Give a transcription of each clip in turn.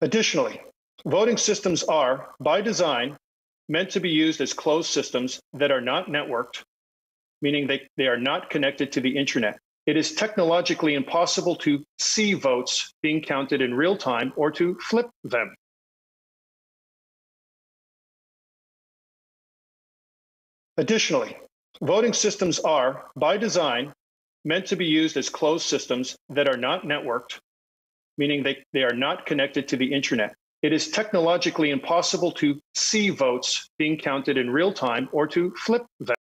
Additionally, voting systems are, by design, meant to be used as closed systems that are not networked, meaning they are not connected to the internet. It is technologically impossible to see votes being counted in real time or to flip them. Additionally, voting systems are, by design, meant to be used as closed systems that are not networked, meaning they are not connected to the internet. It is technologically impossible to see votes being counted in real time or to flip them.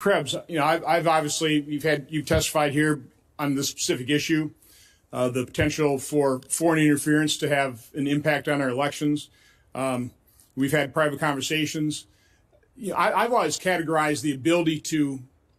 Krebs, you know, I've obviously, you testified here on this specific issue, the potential for foreign interference to have an impact on our elections. We've had private conversations. You know, I've always categorized the ability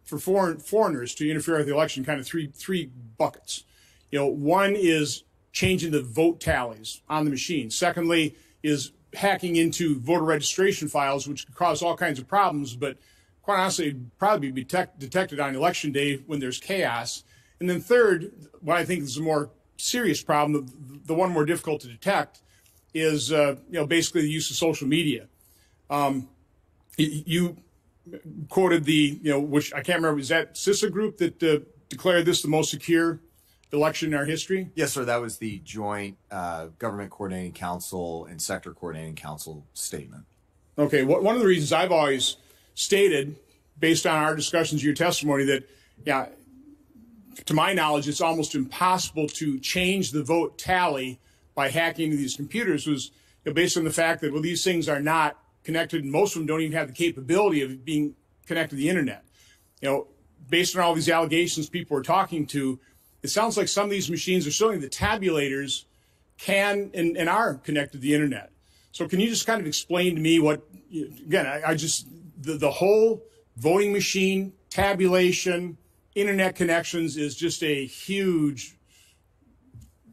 for foreigners to interfere with the election kind of three buckets. You know, one is changing the vote tallies on the machine. Secondly is hacking into voter registration files, which could cause all kinds of problems, but quite honestly, it'd probably be detected on election day when there's chaos. And then third, what I think is a more serious problem, the one more difficult to detect, is you know, basically the use of social media. You quoted the, you know, which I can't remember, was that CISA group that declared this the most secure election in our history? Yes, sir. That was the Joint Government Coordinating Council and Sector Coordinating Council statement. Okay. One of the reasons I've always stated, based on our discussions, your testimony, that, yeah, to my knowledge, it's almost impossible to change the vote tally by hacking into these computers, was, you know, based on the fact that, well, these things are not connected, and most of them don't even have the capability of being connected to the internet. You know, based on all these allegations people are talking to, it sounds like some of these machines are showing the tabulators can and are connected to the internet. So can you just kind of explain to me what, again, the whole voting machine, tabulation, internet connections is just a huge,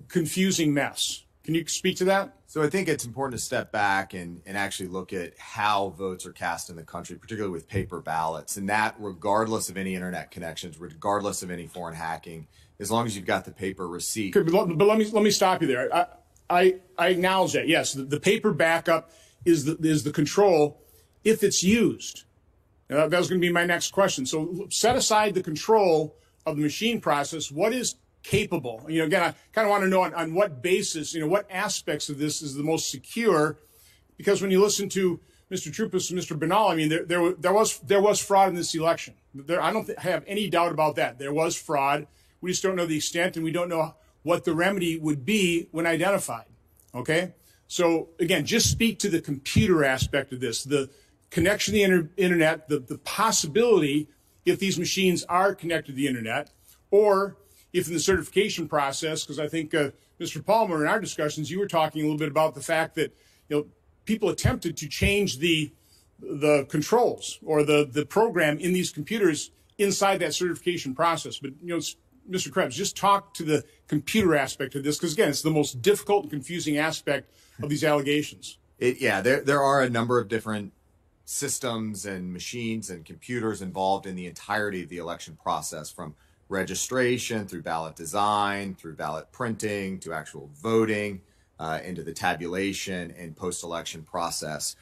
confusing mess. Can you speak to that? So I think it's important to step back and actually look at how votes are cast in the country, particularly with paper ballots, and that regardless of any internet connections, regardless of any foreign hacking, as long as you've got the paper receipt. Okay, but let me stop you there. I acknowledge that. Yes, the paper backup is the control if it's used. Now, that was going to be my next question. So set aside the control of the machine process. What is capable? You know, again, I kind of want to know on what basis, you know, what aspects of this is the most secure, because when you listen to Mr. Troupas and Mr. Bernal, I mean, there was fraud in this election. I don't have any doubt about that. There was fraud. We just don't know the extent, and we don't know what the remedy would be when identified. Okay. So again, just speak to the computer aspect of this, the connection to the internet, the possibility if these machines are connected to the internet, or if in the certification process, because I think Mr. Palmer, in our discussions, you were talking a little bit about the fact that, you know, people attempted to change the controls or the program in these computers inside that certification process. But, you know, Mr. Krebs, just talk to the computer aspect of this, because again, it's the most difficult and confusing aspect of these allegations. There are a number of different systems and machines and computers involved in the entirety of the election process, from registration through ballot design, through ballot printing, to actual voting, into the tabulation and post-election process.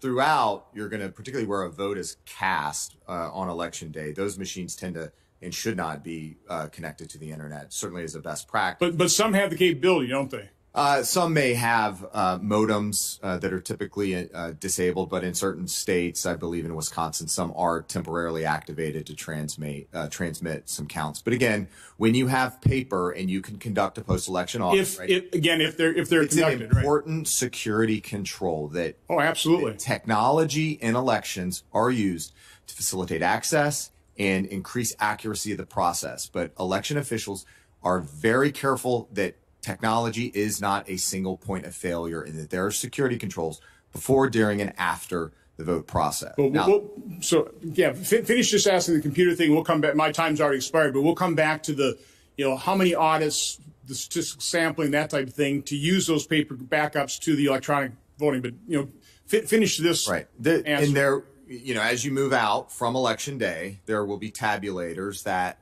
Throughout, you're going to, particularly where a vote is cast on election day, those machines tend to and should not be connected to the internet, certainly as a best practice. But some have the capability, don't they? Some may have modems that are typically disabled, but in certain states, I believe in Wisconsin, some are temporarily activated to transmit some counts. But again, when you have paper and you can conduct a post-election audit, if, right? if they're it's conducted, an important right? Security control that absolutely that technology in elections are used to facilitate access and increase accuracy of the process. But election officials are very careful that technology is not a single point of failure, and that there are security controls before, during, and after the vote process. Well, now, finish just asking the computer thing. We'll come back. My time's already expired, but we'll come back to the, you know, how many audits, the statistical sampling, that type of thing, to use those paper backups to the electronic voting. But, you know, finish this. Right. And there you know, as you move out from Election Day, there will be tabulators that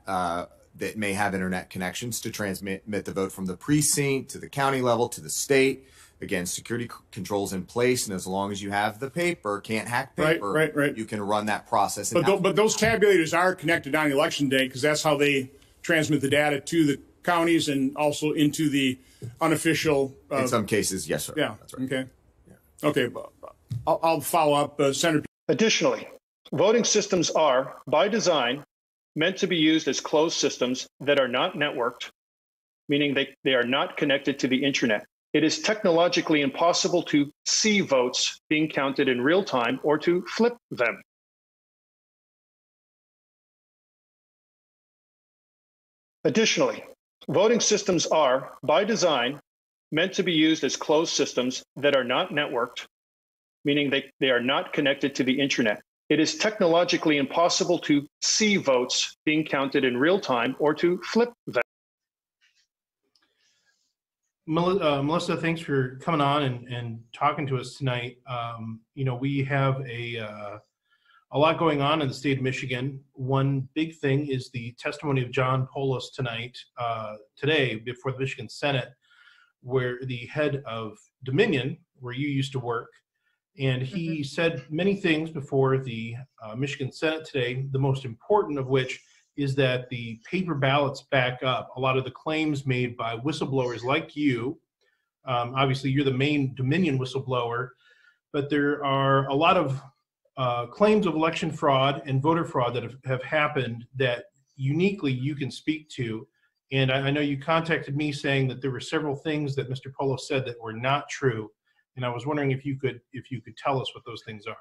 that may have internet connections to transmit the vote from the precinct to the county level to the state. Again, security controls in place, and as long as you have the paper, can't hack paper, right. You can run that process. But those tabulators are connected on Election Day because that's how they transmit the data to the counties and also into the unofficial. In some cases, yes, sir. Yeah. That's right. Okay. Yeah. Okay. I'll follow up, Senator. Additionally, voting systems are, by design, meant to be used as closed systems that are not networked, meaning they are not connected to the internet. It is technologically impossible to see votes being counted in real time or to flip them. Additionally, voting systems are, by design, meant to be used as closed systems that are not networked, meaning they are not connected to the internet. It is technologically impossible to see votes being counted in real time or to flip them. Melissa, thanks for coming on and talking to us tonight. You know, we have a lot going on in the state of Michigan. One big thing is the testimony of John Poulos today before the Michigan Senate, where the head of Dominion, where you used to work, and he said many things before the Michigan Senate today, the most important of which is that the paper ballots back up a lot of the claims made by whistleblowers like you. Obviously, you're the main Dominion whistleblower, but there are a lot of claims of election fraud and voter fraud that have happened that uniquely you can speak to. And I know you contacted me saying that there were several things that Mr. Poulos said that were not true. And I was wondering if you could tell us what those things are.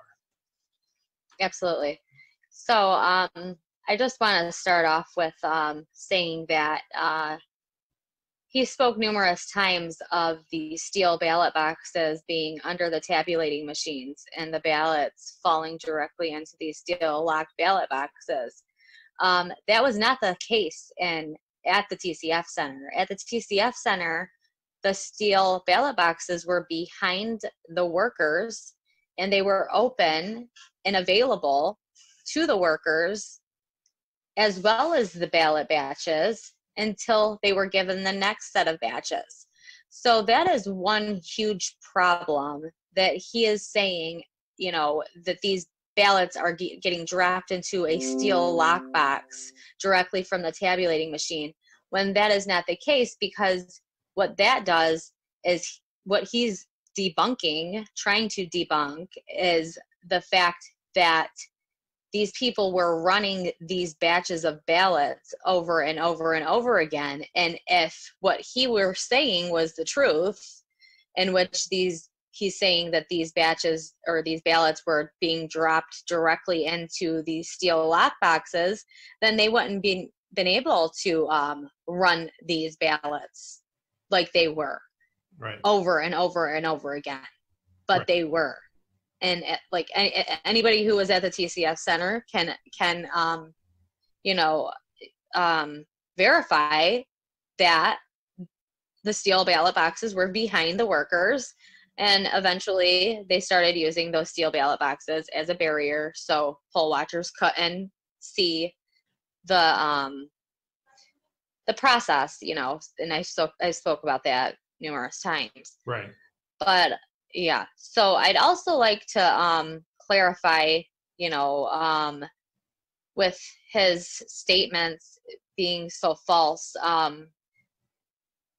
Absolutely. So I just want to start off with saying that he spoke numerous times of the steel ballot boxes being under the tabulating machines and the ballots falling directly into these steel locked ballot boxes. That was not the case at the TCF Center. At the TCF Center, the steel ballot boxes were behind the workers and they were open and available to the workers, as well as the ballot batches, until they were given the next set of batches. So that is one huge problem that he is saying, you know, that these ballots are getting dropped into a steel lockbox directly from the tabulating machine, when that is not the case, because what that does is what he's debunking, trying to debunk, is the fact that these people were running these batches of ballots over and over and over again. And if what he were saying was the truth, in which he's saying that these batches or these ballots were being dropped directly into these steel lock boxes, then they wouldn't be been able to run these ballots like they were, right, over and over and over again, but right, they were. And like anybody who was at the TCF Center can you know, verify that the steel ballot boxes were behind the workers, and eventually they started using those steel ballot boxes as a barrier, so poll watchers couldn't see the process, you know. And I spoke about that numerous times. Right. But yeah, so I'd also like to clarify, you know, with his statements being so false,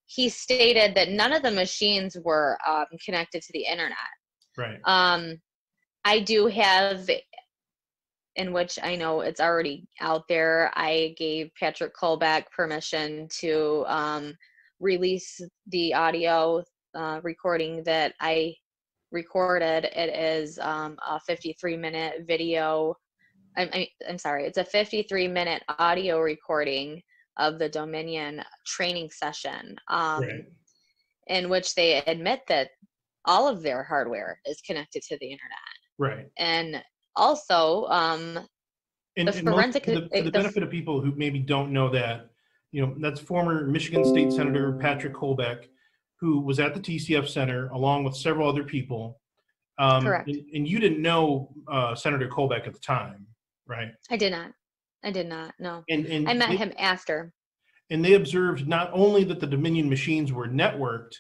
he stated that none of the machines were connected to the internet. Right. I do have, in which I know it's already out there, I gave Patrick Colbeck permission to release the audio recording that I recorded. It is a 53-minute video. I'm sorry, it's a 53-minute audio recording of the Dominion training session, right, in which they admit that all of their hardware is connected to the internet. Right. And also, for the benefit of people who maybe don't know that, you know, that's former Michigan State Senator Patrick Colbeck, who was at the TCF Center along with several other people, Correct. And you didn't know Senator Colbeck at the time, right? I did not. No. And I met him after. And they observed not only that the Dominion machines were networked,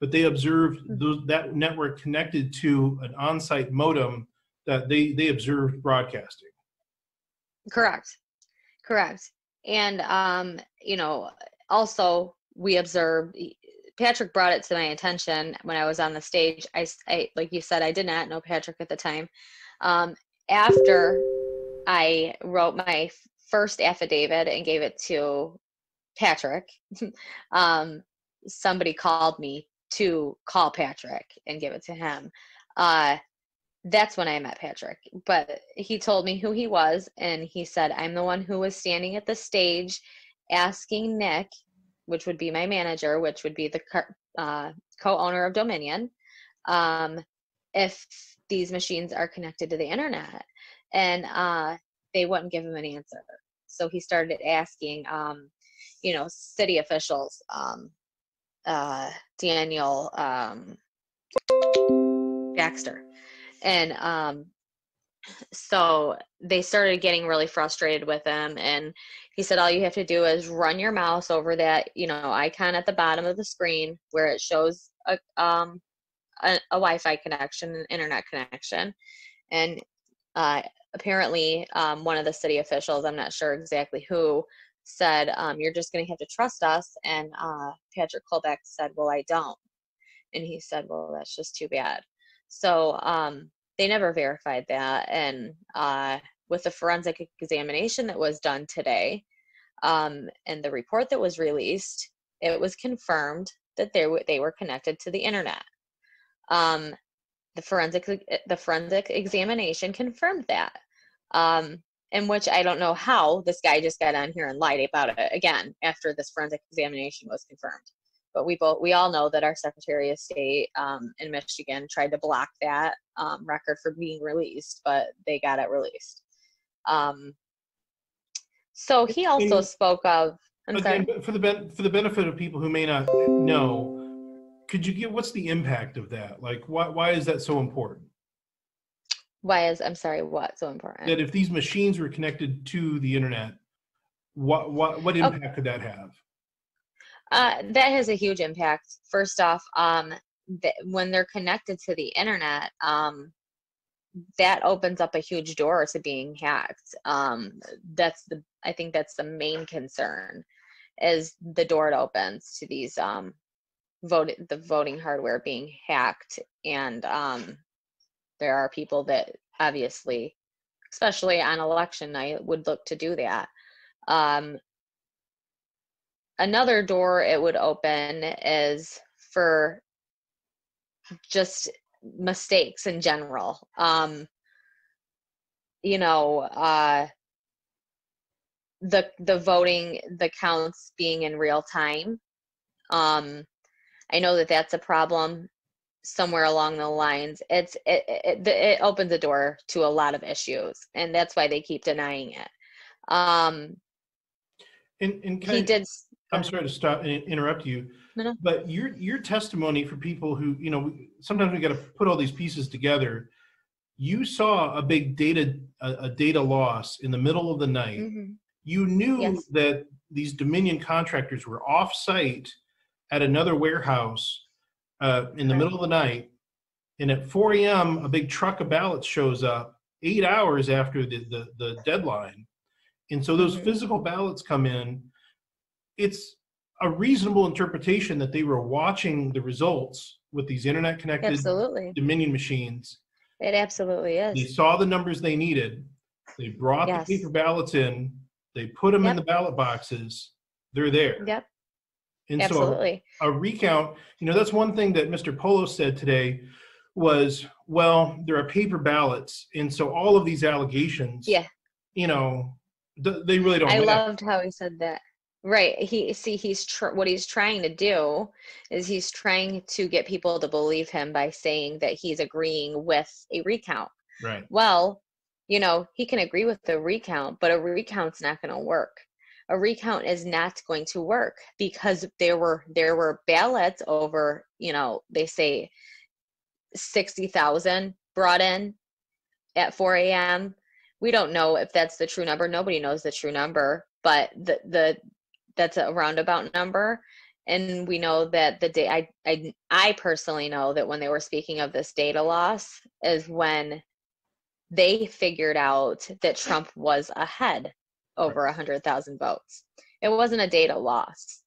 but they observed that network connected to an on-site modem that they observed broadcasting. Correct. And, also we observed, Patrick brought it to my attention when I was on the stage. I like you said, I did not know Patrick at the time. After I wrote my first affidavit and gave it to Patrick, somebody called me to call Patrick and give it to him. That's when I met Patrick, but he told me who he was. And he said, I'm the one who was standing at the stage asking Nick, which would be my manager, which would be the co-owner of Dominion, if these machines are connected to the internet. And they wouldn't give him an answer. So he started asking, city officials, Daniel Baxter. And so they started getting really frustrated with him. And he said, all you have to do is run your mouse over that, icon at the bottom of the screen where it shows a Wi-Fi connection, an internet connection. And apparently one of the city officials, I'm not sure exactly who, said, you're just going to have to trust us. And Patrick Colbeck said, well, I don't. And he said, well, that's just too bad. So they never verified that. And with the forensic examination that was done today and the report that was released, it was confirmed that they were connected to the internet. The forensic examination confirmed that, in which I don't know how this guy just got on here and lied about it again after this forensic examination was confirmed. But we all know that our Secretary of State in Michigan tried to block that record from being released, but they got it released. So he also spoke of. I'm sorry. For the benefit of people who may not know, could you give what's the impact of that? Like, why is that so important? What's so important? That if these machines were connected to the internet, what impact could that have? That has a huge impact. First off, when they're connected to the internet, that opens up a huge door to being hacked. I think that's the main concern, is the door it opens to these voting hardware being hacked. And there are people that obviously, especially on election night, would look to do that. Another door it would open is for just mistakes in general. The voting, the counts being in real time. I know that that's a problem somewhere along the lines. It opens the door to a lot of issues, and that's why they keep denying it. I'm sorry to stop and interrupt you, no. But your testimony for people who, sometimes we got to put all these pieces together. You saw a big data loss in the middle of the night. Mm-hmm. You knew that these Dominion contractors were off site at another warehouse in the middle of the night. And at 4 a.m., a big truck of ballots shows up 8 hours after the deadline. And so those physical ballots come in. It's a reasonable interpretation that they were watching the results with these internet connected Dominion machines. It absolutely is. They saw the numbers they needed. They brought the paper ballots in. They put them in the ballot boxes. They're there. Yep. And absolutely. So a recount, that's one thing that Mr. Poulos said today was, there are paper ballots. And so all of these allegations, they really don't. I loved how he said that. Right. What he's trying to do is he's trying to get people to believe him by saying that he's agreeing with a recount. Right. Well, he can agree with the recount, but a recount's not going to work. A recount is not going to work because there were ballots over, they say 60,000 brought in at 4 a.m. We don't know if that's the true number. Nobody knows the true number, but that's a roundabout number. And we know that the day, I personally know that when they were speaking of this data loss is when they figured out that Trump was ahead over 100,000 votes. It wasn't a data loss.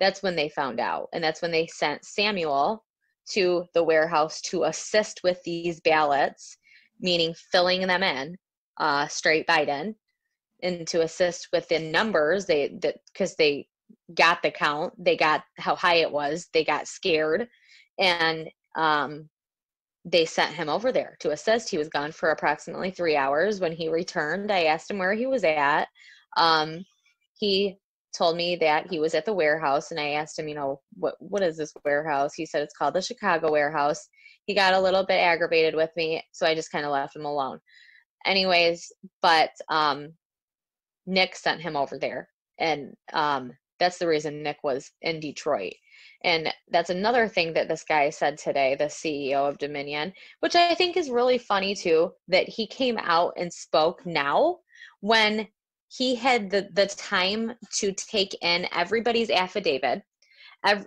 That's when they found out. And that's when they sent Samuel to the warehouse to assist with these ballots, meaning filling them in, straight Biden, and to assist with the numbers, because they got the count, they got how high it was, they got scared, and they sent him over there to assist. He was gone for approximately 3 hours. When he returned, I asked him where he was at. He told me that he was at the warehouse, and I asked him, you know, what is this warehouse? He said it's called the Chicago warehouse. He got a little bit aggravated with me, so I just kind of left him alone. Anyways, but Nick sent him over there, and that's the reason Nick was in Detroit. And that's another thing that this guy said today, the CEO of Dominion, which I think is really funny too, that he came out and spoke now when he had the time to take in everybody's affidavit.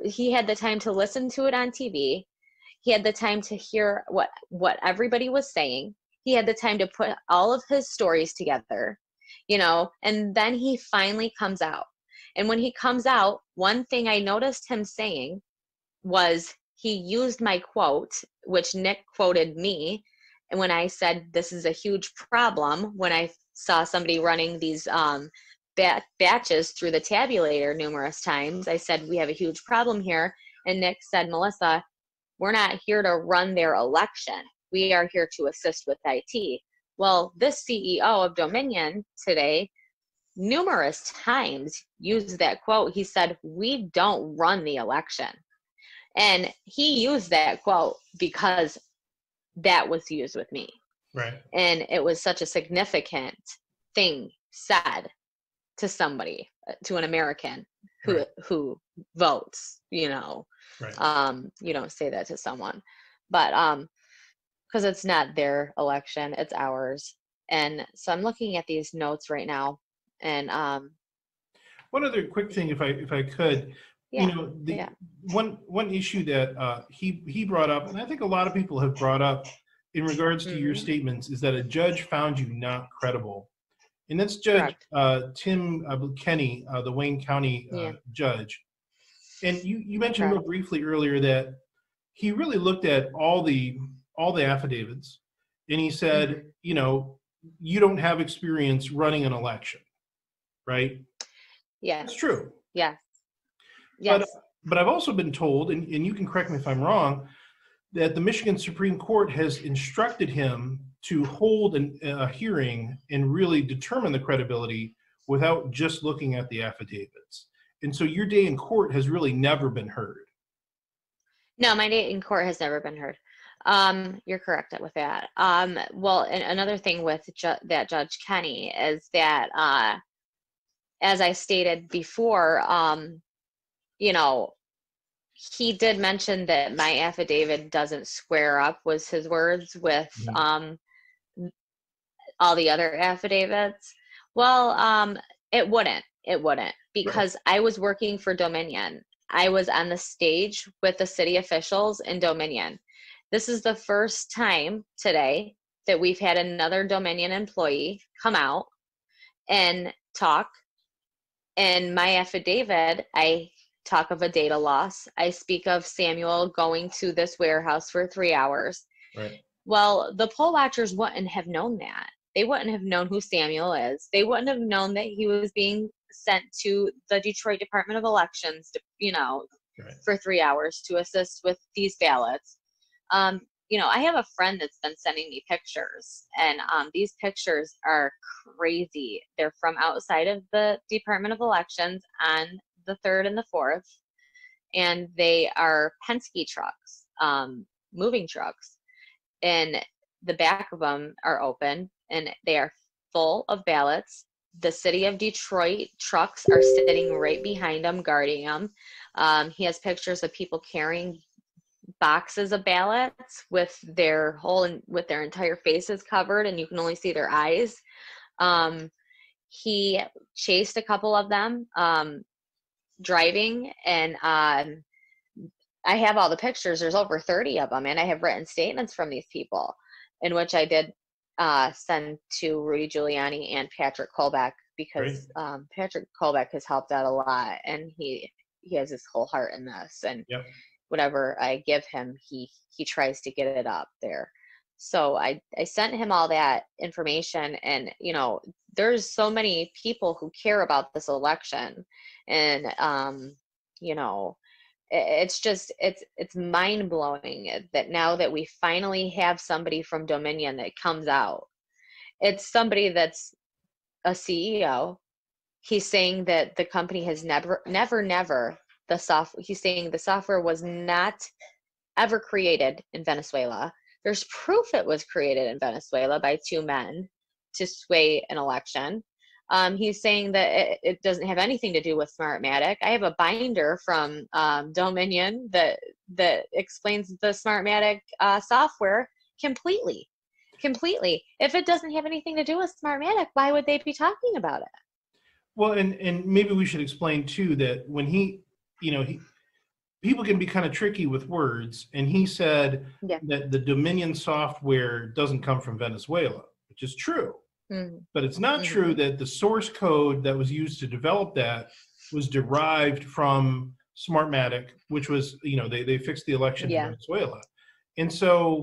He had the time to listen to it on TV. He had the time to hear what everybody was saying. He had the time to put all of his stories together, you know, and then he finally comes out. And when he comes out, one thing I noticed him saying was he used my quote, which Nick quoted me, and when I said this is a huge problem, when I saw somebody running these batches through the tabulator numerous times, I said, we have a huge problem here. And Nick said, Melissa, we're not here to run their election. We are here to assist with IT. Well, this CEO of Dominion today numerous times used that quote. He said, we don't run the election. And he used that quote because that was used with me. Right. And it was such a significant thing said to somebody, to an American who, right, who votes, you know. Right. You don't say that to someone, but because it's not their election, it's ours. And so I'm looking at these notes right now. And one other quick thing, if I could, yeah, you know, the, yeah, one issue that he brought up, and I think a lot of people have brought up in regards to your statements, is that a judge found you not credible, and that's Judge Tim Kenny, the Wayne County judge. And you mentioned real briefly earlier that he really looked at all the affidavits, and he said, you know, you don't have experience running an election. Right? Yeah. That's true. Yeah. Yes. But I've also been told, and you can correct me if I'm wrong, that the Michigan Supreme Court has instructed him to hold a hearing and really determine the credibility without just looking at the affidavits. And so your day in court has really never been heard. No, my day in court has never been heard. You're correct with that. Well, and another thing with that Judge Kenny is that, as I stated before, you know, he did mention that my affidavit doesn't square up, was his words, with all the other affidavits. Well, it wouldn't, because I was working for Dominion. I was on the stage with the city officials in Dominion. This is the first time today that we've had another Dominion employee come out and talk. In my affidavit, I talk of a data loss. I speak of Samuel going to this warehouse for 3 hours. Right. Well, the poll watchers wouldn't have known that. They wouldn't have known who Samuel is. They wouldn't have known that he was being sent to the Detroit Department of Elections, you know, for 3 hours to assist with these ballots. You know, I have a friend that's been sending me pictures, and these pictures are crazy. They're from outside of the Department of Elections on the 3rd and the 4th, and they are Penske trucks, moving trucks, and the back of them are open, and they are full of ballots. The city of Detroit trucks are sitting right behind them, guarding them. He has pictures of people carrying boxes of ballots with their whole, with their entire faces covered, and you can only see their eyes. He chased a couple of them driving, and I have all the pictures. There's over 30 of them, and I have written statements from these people, in which I did send to Rudy Giuliani and Patrick Colbeck, because Patrick Colbeck has helped out a lot, and he has his whole heart in this, and whatever I give him, he tries to get it up there. So I sent him all that information, and you know, there's so many people who care about this election, and you know, it's just, it's mind blowing that now that we finally have somebody from Dominion that comes out, it's somebody that's a CEO. He's saying that the company has never, the software, he's saying the software was not ever created in Venezuela. There's proof it was created in Venezuela by two men to sway an election. He's saying that it doesn't have anything to do with Smartmatic. I have a binder from Dominion that explains the Smartmatic software completely. If it doesn't have anything to do with Smartmatic, why would they be talking about it? Well, and maybe we should explain too that when he, you know, people can be kind of tricky with words, and he said that the Dominion software doesn't come from Venezuela, which is true. But it's not true that the source code that was used to develop that was derived from Smartmatic, which was, you know, they fixed the election in Venezuela. And so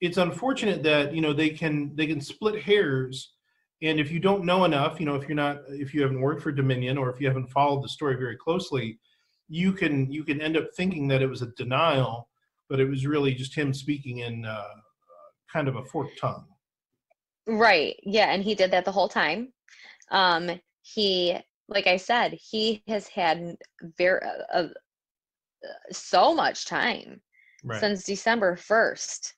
it's unfortunate that, you know, they can split hairs. And if you don't know enough, you know, if you haven't worked for Dominion, or if you haven't followed the story very closely, you can end up thinking that it was a denial, but it was really just him speaking in kind of a forked tongue. Right. Yeah. And he did that the whole time. He, like I said, he has had so much time since December 1st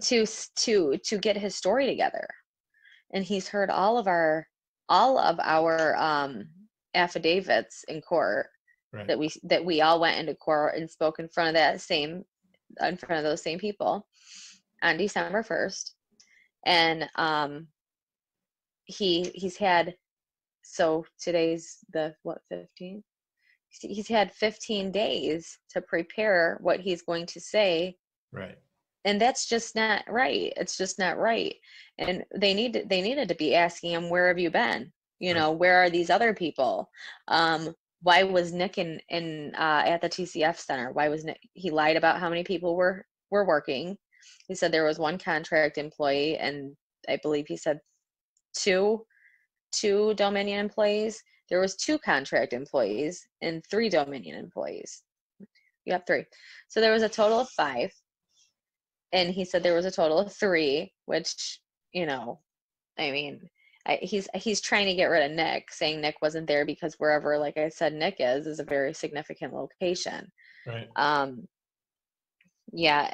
to get his story together. And he's heard all of our affidavits in court that we all went into court and spoke in front of those same people on December 1st. And he's had, so today's the 15th, he's had 15 days to prepare what he's going to say, and that's just not right. It's just not right. And they needed to be asking him, where have you been, you know, where are these other people, why was Nick in at the TCF Center? Why was Nick? He lied about how many people were working. He said there was one contract employee, and I believe he said two Dominion employees. There was two contract employees and three Dominion employees. Yep, three. So there was a total of five. And he said there was a total of three, which, you know, I mean, he's trying to get rid of Nick, saying Nick wasn't there because wherever, like I said, Nick is a very significant location. Right. Yeah,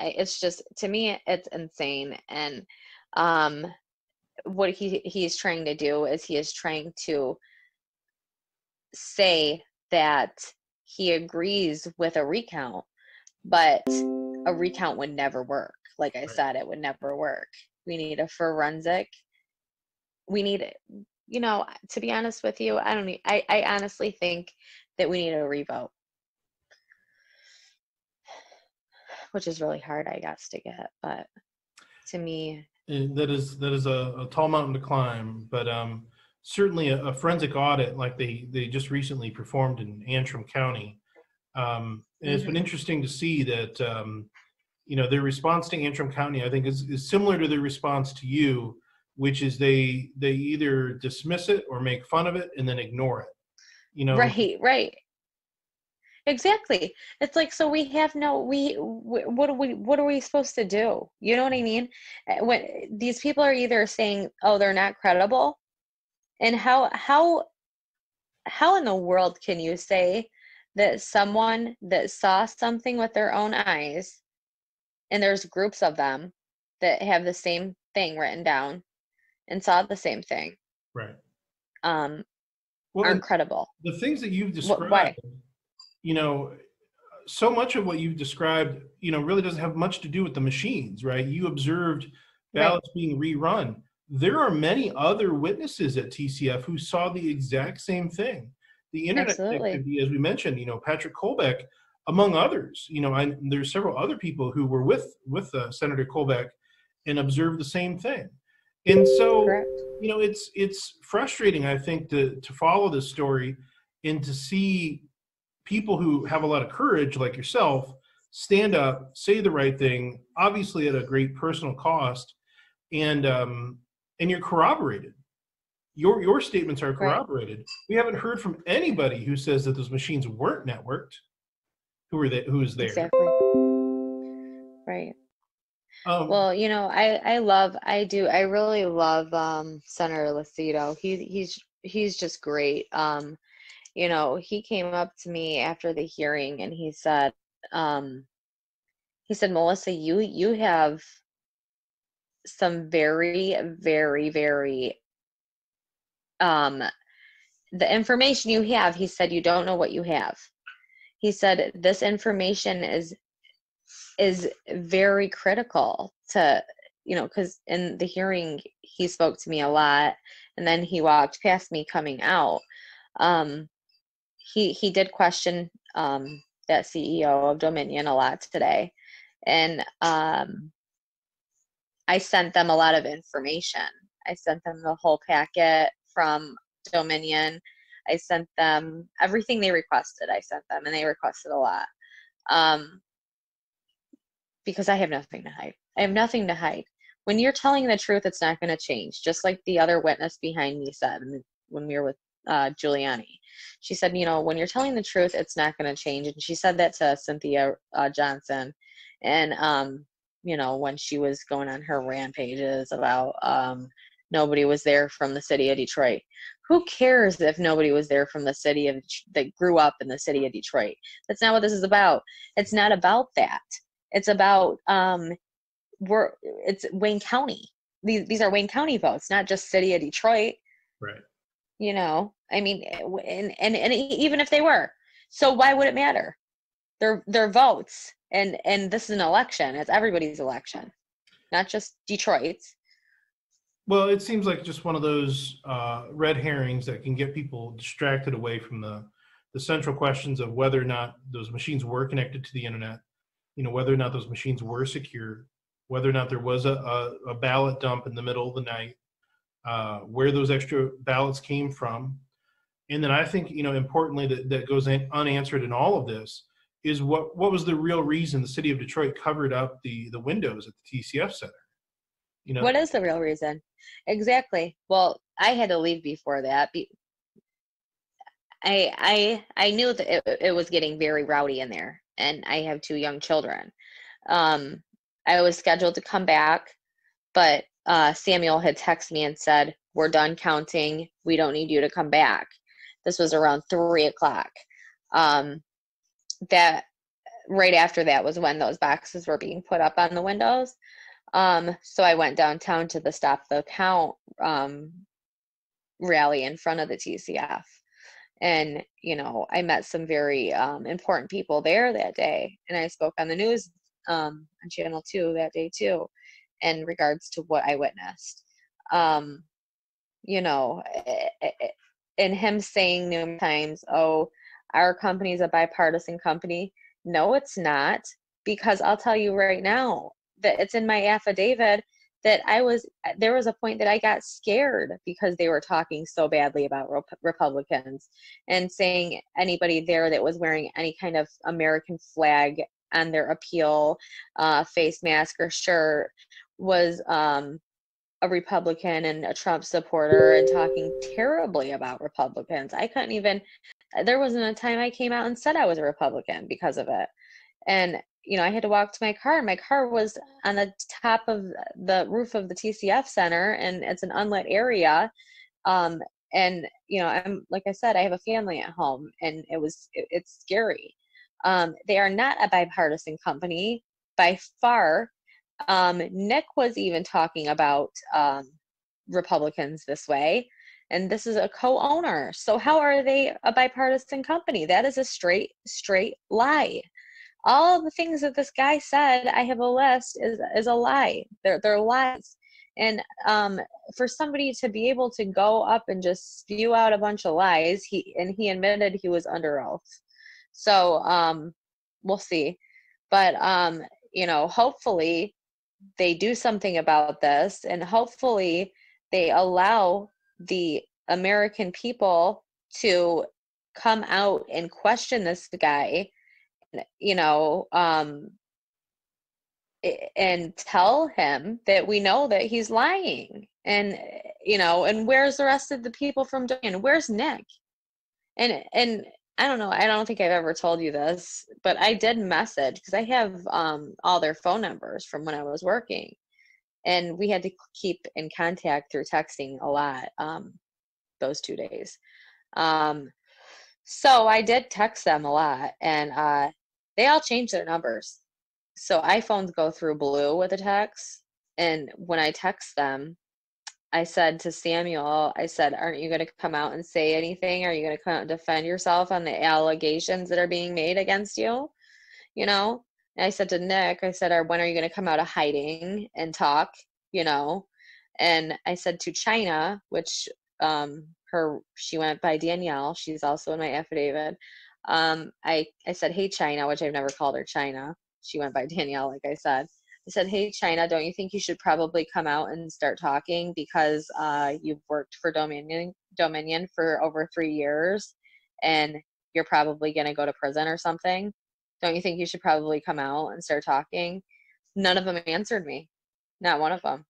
it's just, to me, it's insane. And what he is trying to do is he is trying to say that he agrees with a recount, but a recount would never work. Like I said, it would never work. We need a forensic. We need, you know, to be honest with you, I honestly think that we need a revote, which is really hard, I guess, to get, but to me, that is a tall mountain to climb. But certainly a forensic audit like they just recently performed in Antrim County, and it's been interesting to see that you know, their response to Antrim County, I think, is similar to their response to you, which is they either dismiss it or make fun of it and then ignore it. You know, right. Exactly. It's like, so we have no, what are we supposed to do? You know what I mean? When these people are either saying, oh, they're not credible. And how in the world can you say that someone that saw something with their own eyes, and there's groups of them that have the same thing written down and saw the same thing, aren't credible? The things that you've described, why? You know, so much of what you've described, you know, really doesn't have much to do with the machines, right? You observed ballots being rerun. There are many other witnesses at TCF who saw the exact same thing. The internet activity, as we mentioned, you know, Patrick Colbeck, among others, you know, there's several other people who were with Senator Colbeck and observed the same thing. And so, you know, it's frustrating, I think, to follow this story and to see people who have a lot of courage, like yourself, stand up, say the right thing, obviously at a great personal cost, and you're corroborated. Your statements are corroborated. Right. We haven't heard from anybody who says that those machines weren't networked. Who is there? Exactly. Right. Well, you know, I really love Senator Lacido. He's just great. You know, he came up to me after the hearing and he said, Melissa, you have some very, very, very the information you have, he said, you don't know what you have. He said, this information is very critical to, you know, because in the hearing, he spoke to me a lot, and then he walked past me coming out. He did question that CEO of Dominion a lot today, and I sent them a lot of information. I sent them the whole packet from Dominion. I sent them everything they requested. I sent them, and they requested a lot because I have nothing to hide. I have nothing to hide. When you're telling the truth, it's not going to change. Just like the other witness behind me said when we were with Giuliani, she said, you know, when you're telling the truth, it's not going to change. And she said that to Cynthia Johnson. And, you know, when she was going on her rampages about nobody was there from the city of Detroit. Who cares if nobody was there from the city of that grew up in the city of Detroit? That's not what this is about. It's not about that. It's about it's Wayne County. These are Wayne County votes, not just city of Detroit. Right. You know, I mean, and even if they were, so why would it matter? They're votes, and this is an election. It's everybody's election, not just Detroit's. Well, it seems like just one of those red herrings that can get people distracted away from the central questions of whether or not those machines were connected to the internet, you know, whether or not those machines were secure, whether or not there was a ballot dump in the middle of the night, where those extra ballots came from. And then I think, you know, importantly, that goes unanswered in all of this is what was the real reason the city of Detroit covered up the windows at the TCF Center? You know, what is the real reason? Exactly. Well, I had to leave before that. I knew that it was getting very rowdy in there, and I have two young children. I was scheduled to come back, but Samuel had texted me and said, we're done counting. We don't need you to come back. This was around 3 o'clock. That right after that was when those boxes were being put up on the windows. So I went downtown to the Stop the Count rally in front of the TCF. And, you know, I met some very important people there that day. And I spoke on the news on Channel 2 that day, too, in regards to what I witnessed. You know, and him saying numerous times, oh, our company is a bipartisan company. No, it's not, because I'll tell you right now, that it's in my affidavit that there was a point that I got scared because they were talking so badly about Republicans and saying anybody there that was wearing any kind of American flag on their appeal, face mask or shirt was a Republican and a Trump supporter and talking terribly about Republicans. I couldn't even, there wasn't a time I came out and said I was a Republican because of it. And you know, I had to walk to my car. My car was on the top of the roof of the TCF Center, and it's an unlit area. And you know, I'm like I said, I have a family at home, and it's scary. They are not a bipartisan company by far. Nick was even talking about Republicans this way, and this is a co-owner. So how are they a bipartisan company? That is a straight lie. all the things that this guy said I have a list is a lie. They're lies. And for somebody to be able to go up and just spew out a bunch of lies, he admitted he was under oath. So we'll see. But, you know, hopefully they do something about this, and hopefully they allow the American people to come out and question this guy, you know, and tell him that we know that he's lying. And, you know, and where's the rest of the people from Dominion? Where's Nick? And I don't know, I don't think I've ever told you this, but I did message, because I have all their phone numbers from when I was working, and we had to keep in contact through texting a lot those 2 days. So I did text them a lot, and they all changed their numbers. So iPhones go through blue with a text. And when I text them, I said to Samuel, I said, aren't you going to come out and say anything? Are you going to come out and defend yourself on the allegations that are being made against you? You know, and I said to Nick, I said, when are you going to come out of hiding and talk, you know? And I said to Chyna, which she went by Danielle. She's also in my affidavit. I said, hey, Chyna, which I've never called her Chyna. She went by Danielle, like I said. I said, hey, Chyna, don't you think you should probably come out and start talking, because you've worked for Dominion for over 3 years, and you're probably going to go to prison or something. Don't you think you should probably come out and start talking? None of them answered me. Not one of them.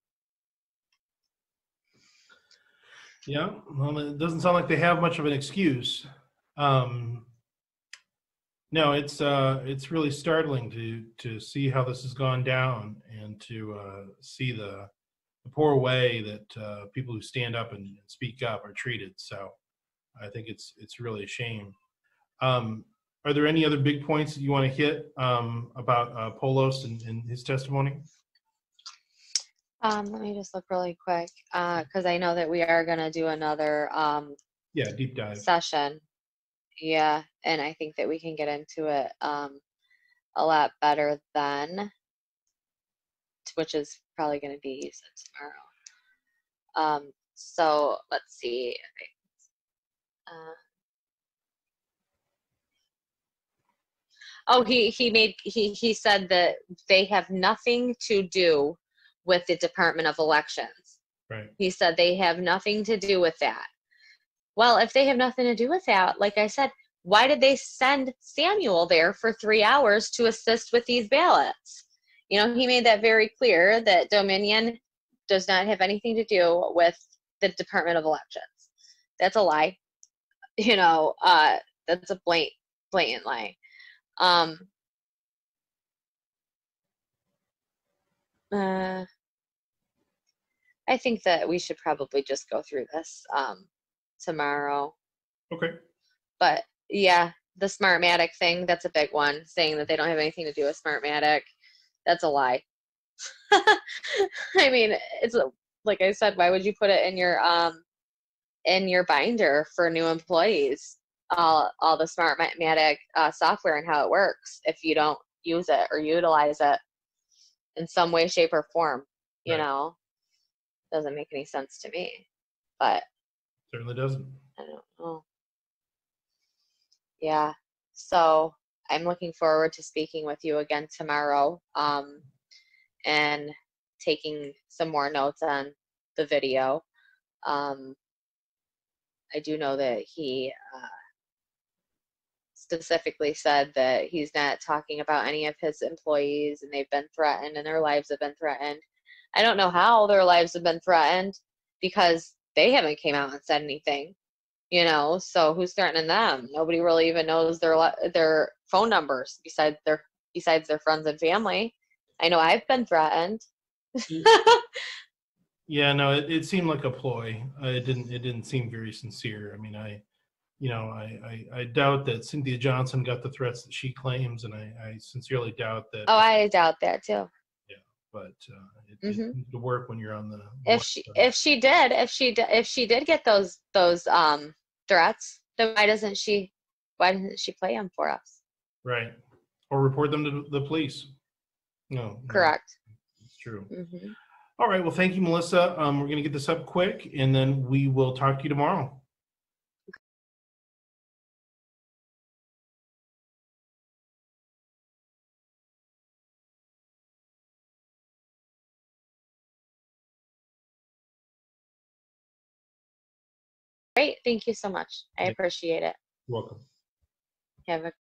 Yeah, well, it doesn't sound like they have much of an excuse. No, it's really startling to see how this has gone down, and to see the poor way that people who stand up and speak up are treated. So I think it's really a shame. Are there any other big points that you want to hit about Poulos and his testimony? Let me just look really quick, because I know that we are going to do another deep dive session. Yeah, and I think that we can get into it a lot better then, which is probably going to be tomorrow. So let's see. He said that they have nothing to do with the Department of Elections. Right. He said they have nothing to do with that. Well, if they have nothing to do with that, like I said, why did they send Samuel there for 3 hours to assist with these ballots? You know, he made that very clear that Dominion does not have anything to do with the Department of Elections. That's a lie. You know, that's a blatant lie. I think that we should probably just go through this tomorrow. Okay. But yeah, the Smartmatic thing, that's a big one, saying that they don't have anything to do with Smartmatic. That's a lie. I mean, it's like I said, why would you put it in your binder for new employees, all the Smartmatic software and how it works, if you don't use it or utilize it in some way, shape, or form? You right. know, doesn't make any sense to me, but certainly doesn't. I don't know. Yeah. So I'm looking forward to speaking with you again tomorrow, and taking some more notes on the video. I do know that he specifically said that he's not talking about any of his employees, and they've been threatened, and their lives have been threatened. I don't know how their lives have been threatened, because they haven't came out and said anything, you know, so who's threatening them? Nobody really even knows their phone numbers besides their friends and family. I know I've been threatened. Yeah, no, it seemed like a ploy. It didn't seem very sincere. I mean, I doubt that Cynthia Johnson got the threats that she claims, and I sincerely doubt that. Oh, I doubt that too. But it needs to work when you're on the. If she did get those threats, then why doesn't she play them for us? Right. or report them to the police. No. Correct. It's true. Mm-hmm. All right. Well, thank you, Melissa. We're going to get this up quick, and then we will talk to you tomorrow. Great. Thank you so much. I appreciate it. You're welcome. Have a